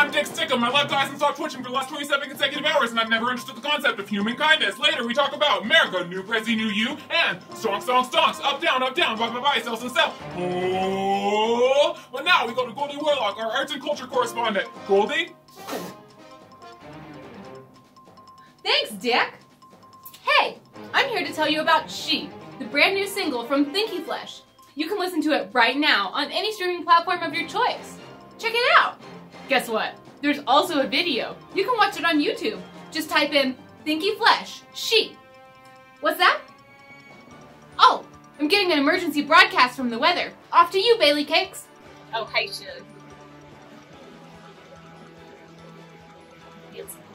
I'm Dick Stickum. My left eye hasn't stopped twitching for the last 27 consecutive hours, and I've never understood the concept of human kindness. Later, we talk about America, new prezi, new you, and stonk, stonk, stonks, up, down, bye, bye, bye, sells and sell. Oh, but now we go to Goldie Warlock, our arts and culture correspondent. Goldie? Thanks, Dick. Hey, I'm here to tell you about She, the brand new single from Thinky Flesh. You can listen to it right now on any streaming platform of your choice. Check it out! Guess what? There's also a video. You can watch it on YouTube. Just type in Thinky Flesh, She. What's that? Oh, I'm getting an emergency broadcast from the weather. Off to you, Bailey Cakes. Okay, Shug. Yes.